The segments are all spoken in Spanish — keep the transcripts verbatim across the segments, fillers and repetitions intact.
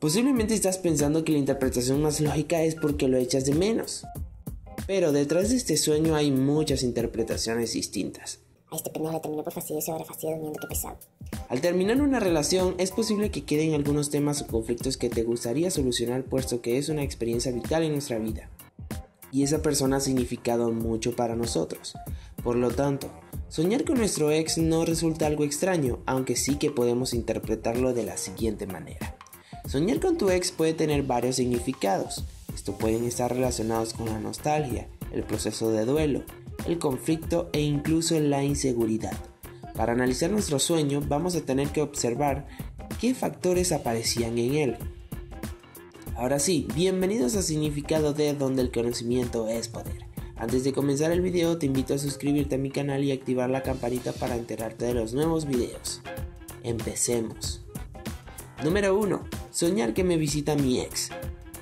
Posiblemente estás pensando que la interpretación más lógica es porque lo echas de menos. Pero detrás de este sueño hay muchas interpretaciones distintas. A este pendejo le terminó por fastidioso, ahora fastidio durmiendo, qué pesado. Al terminar una relación, es posible que queden algunos temas o conflictos que te gustaría solucionar, puesto que es una experiencia vital en nuestra vida. Y esa persona ha significado mucho para nosotros. Por lo tanto, soñar con nuestro ex no resulta algo extraño, aunque sí que podemos interpretarlo de la siguiente manera. Soñar con tu ex puede tener varios significados. Estos pueden estar relacionados con la nostalgia, el proceso de duelo, el conflicto e incluso la inseguridad. Para analizar nuestro sueño, vamos a tener que observar qué factores aparecían en él. Ahora sí, bienvenidos a Significado de, donde el conocimiento es poder. Antes de comenzar el video, te invito a suscribirte a mi canal y activar la campanita para enterarte de los nuevos videos. Empecemos. Número uno. Soñar que me visita mi ex.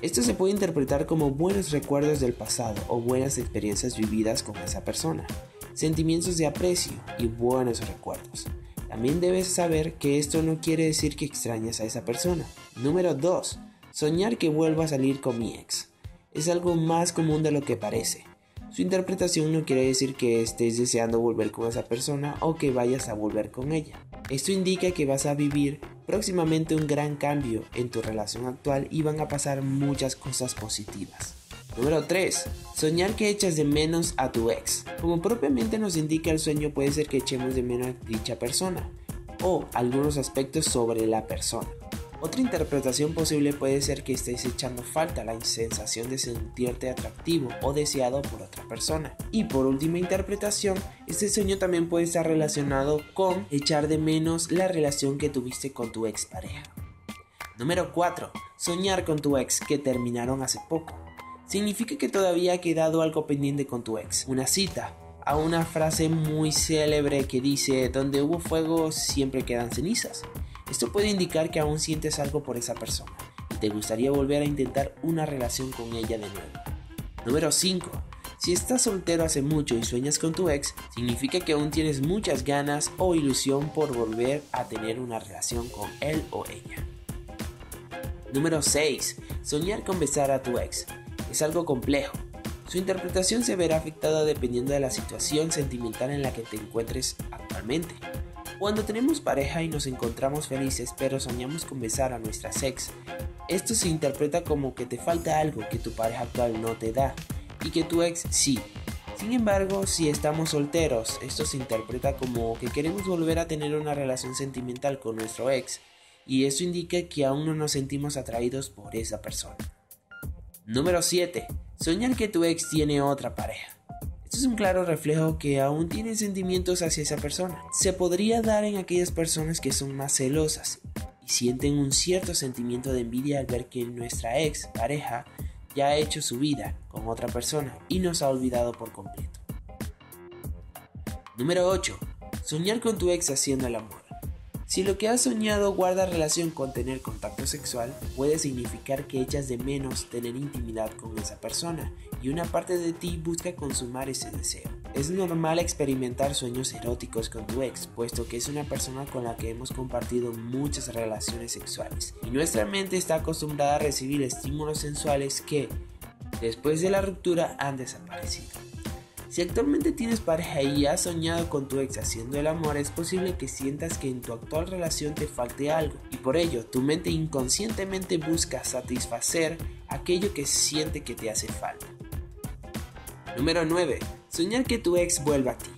Esto se puede interpretar como buenos recuerdos del pasado o buenas experiencias vividas con esa persona, sentimientos de aprecio y buenos recuerdos. También debes saber que esto no quiere decir que extrañas a esa persona. Número dos. Soñar que vuelva a salir con mi ex. Es algo más común de lo que parece. Su interpretación no quiere decir que estés deseando volver con esa persona o que vayas a volver con ella. Esto indica que vas a vivir próximamente un gran cambio en tu relación actual y van a pasar muchas cosas positivas. Número tres. Soñar que echas de menos a tu ex. Como propiamente nos indica el sueño, puede ser que echemos de menos a dicha persona o algunos aspectos sobre la persona. Otra interpretación posible puede ser que estés echando falta la sensación de sentirte atractivo o deseado por otra persona. Y por última interpretación, este sueño también puede estar relacionado con echar de menos la relación que tuviste con tu expareja. Número cuatro. Soñar con tu ex que terminaron hace poco. Significa que todavía ha quedado algo pendiente con tu ex. Una cita, a una frase muy célebre que dice: donde hubo fuego siempre quedan cenizas. Esto puede indicar que aún sientes algo por esa persona y te gustaría volver a intentar una relación con ella de nuevo. Número cinco. Si estás soltero hace mucho y sueñas con tu ex, significa que aún tienes muchas ganas o ilusión por volver a tener una relación con él o ella. Número seis. Soñar con besar a tu ex. Es algo complejo. Su interpretación se verá afectada dependiendo de la situación sentimental en la que te encuentres actualmente. Cuando tenemos pareja y nos encontramos felices, pero soñamos con besar a nuestra ex, esto se interpreta como que te falta algo que tu pareja actual no te da y que tu ex sí. Sin embargo, si estamos solteros, esto se interpreta como que queremos volver a tener una relación sentimental con nuestro ex y eso indica que aún no nos sentimos atraídos por esa persona. Número siete. Soñar que tu ex tiene otra pareja. Esto es un claro reflejo que aún tienen sentimientos hacia esa persona. Se podría dar en aquellas personas que son más celosas y sienten un cierto sentimiento de envidia al ver que nuestra ex pareja ya ha hecho su vida con otra persona y nos ha olvidado por completo. Número ocho. Soñar con tu ex haciendo el amor. Si lo que has soñado guarda relación con tener contacto sexual, puede significar que echas de menos tener intimidad con esa persona y una parte de ti busca consumar ese deseo. Es normal experimentar sueños eróticos con tu ex, puesto que es una persona con la que hemos compartido muchas relaciones sexuales y nuestra mente está acostumbrada a recibir estímulos sensuales que, después de la ruptura, han desaparecido. Si actualmente tienes pareja y has soñado con tu ex haciendo el amor, es posible que sientas que en tu actual relación te falte algo y por ello tu mente inconscientemente busca satisfacer aquello que siente que te hace falta. Número nueve. Soñar que tu ex vuelva a ti.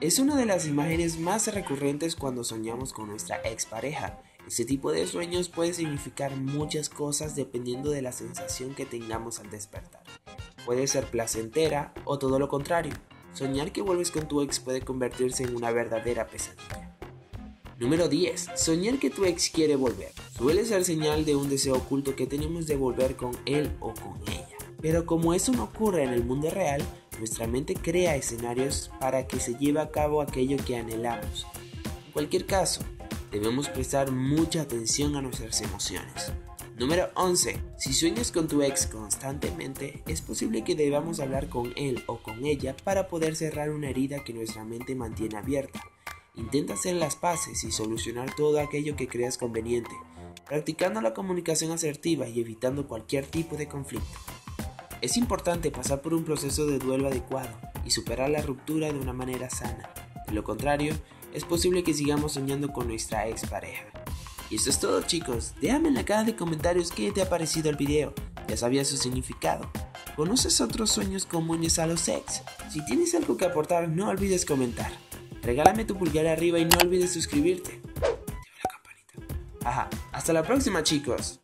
Es una de las imágenes más recurrentes cuando soñamos con nuestra expareja. Este tipo de sueños puede significar muchas cosas dependiendo de la sensación que tengamos al despertar. Puede ser placentera o todo lo contrario. Soñar que vuelves con tu ex puede convertirse en una verdadera pesadilla. Número diez. Soñar que tu ex quiere volver. Suele ser señal de un deseo oculto que tenemos de volver con él o con ella. Pero como eso no ocurre en el mundo real, nuestra mente crea escenarios para que se lleve a cabo aquello que anhelamos. En cualquier caso, debemos prestar mucha atención a nuestras emociones. Número once. Si sueñas con tu ex constantemente, es posible que debamos hablar con él o con ella para poder cerrar una herida que nuestra mente mantiene abierta. Intenta hacer las paces y solucionar todo aquello que creas conveniente, practicando la comunicación asertiva y evitando cualquier tipo de conflicto. Es importante pasar por un proceso de duelo adecuado y superar la ruptura de una manera sana. De lo contrario, es posible que sigamos soñando con nuestra expareja. Y eso es todo, chicos. Déjame en la caja de comentarios qué te ha parecido el video. ¿Ya sabías su significado? ¿Conoces otros sueños comunes a los ex? Si tienes algo que aportar, no olvides comentar. Regálame tu pulgar arriba y no olvides suscribirte. Activa la campanita. Ajá, hasta la próxima, chicos.